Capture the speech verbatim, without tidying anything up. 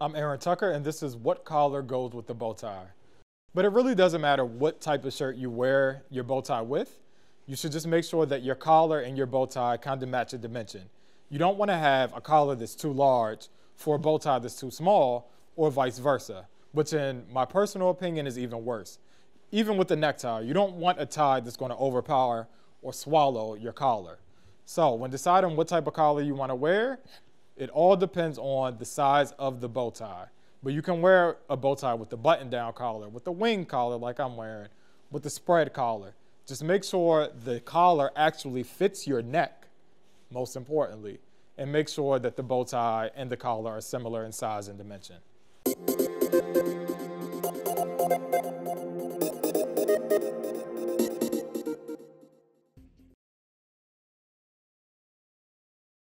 I'm Aaron Tucker, and this is What Collar Goes with the Bow Tie. But it really doesn't matter what type of shirt you wear your bow tie with. You should just make sure that your collar and your bow tie kind of match a dimension. You don't want to have a collar that's too large for a bow tie that's too small, or vice versa, which in my personal opinion is even worse. Even with the necktie, you don't want a tie that's going to overpower or swallow your collar. So when deciding what type of collar you want to wear, it all depends on the size of the bow tie. But you can wear a bow tie with the button-down collar, with the wing collar like I'm wearing, with the spread collar. Just make sure the collar actually fits your neck, most importantly, and make sure that the bow tie and the collar are similar in size and dimension.